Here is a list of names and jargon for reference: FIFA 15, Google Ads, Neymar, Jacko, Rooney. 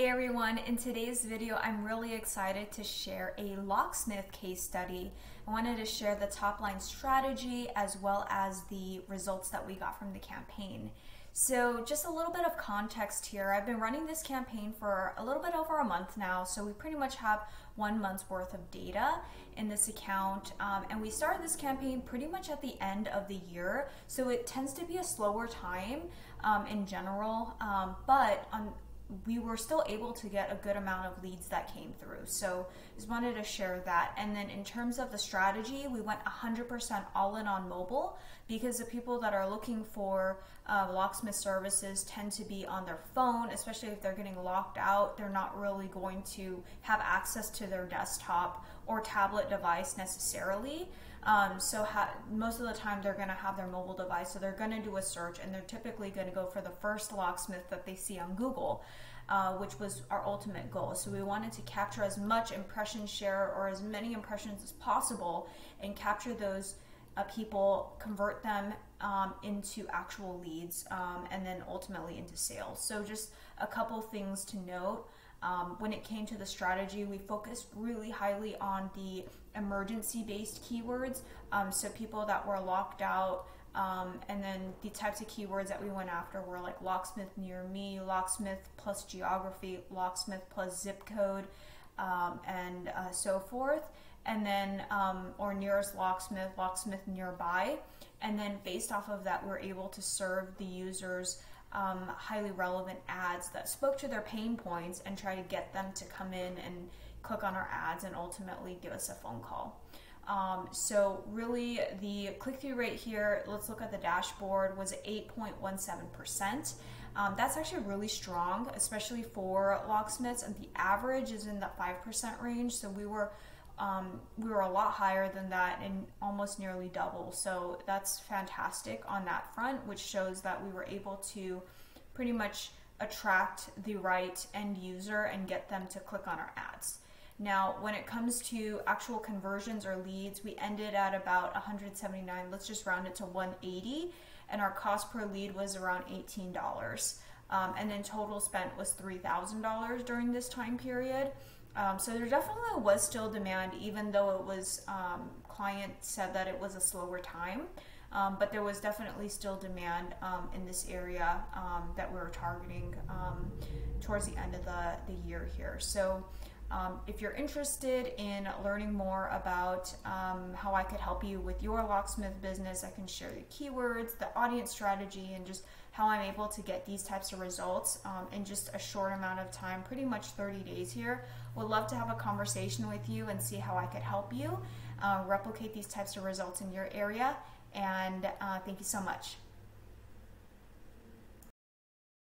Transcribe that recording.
Hey everyone, in today's video I'm really excited to share a locksmith case study. I wanted to share the top line strategy as well as the results that we got from the campaign. So just a little bit of context here, I've been running this campaign for a little bit over a month now, so we pretty much have 1 month's worth of data in this account, and we started this campaign pretty much at the end of the year, so it tends to be a slower time in general, but we were still able to get a good amount of leads that came through. So just wanted to share that. And then in terms of the strategy, we went 100% all in on mobile because the people that are looking for locksmith services tend to be on their phone, especially if they're getting locked out. They're not really going to have access to their desktop or tablet device necessarily. Most of the time they're gonna have their mobile device, so they're gonna do a search and they're typically gonna go for the first locksmith that they see on Google, which was our ultimate goal. So we wanted to capture as much impression share or as many impressions as possible and capture those people, convert them into actual leads, and then ultimately into sales. So just a couple things to note. When it came to the strategy, we focused really highly on the emergency-based keywords, so people that were locked out, and then the types of keywords that we went after were like locksmith near me, locksmith plus geography, locksmith plus zip code, and so forth, and then or nearest locksmith, locksmith nearby, and then based off of that, we're able to serve the users highly relevant ads that spoke to their pain points and try to get them to come in and click on our ads and ultimately give us a phone call. So really the click-through rate here, let's look at the dashboard, was 8.17%. That's actually really strong, especially for locksmiths, and the average is in the 5% range, so we were a lot higher than that and almost nearly double. So that's fantastic on that front, which shows that we were able to pretty much attract the right end user and get them to click on our ads. Now, when it comes to actual conversions or leads, we ended at about 179, let's just round it to 180, and our cost per lead was around $18. And then total spent was $3,000 during this time period. So there definitely was still demand, even though it was, client said that it was a slower time, but there was definitely still demand in this area that we were targeting towards the end of the year here. So if you're interested in learning more about how I could help you with your locksmith business, I can share the keywords, the audience strategy, and just how I'm able to get these types of results in just a short amount of time, pretty much 30 days here. Would love to have a conversation with you and see how I could help you replicate these types of results in your area. And thank you so much.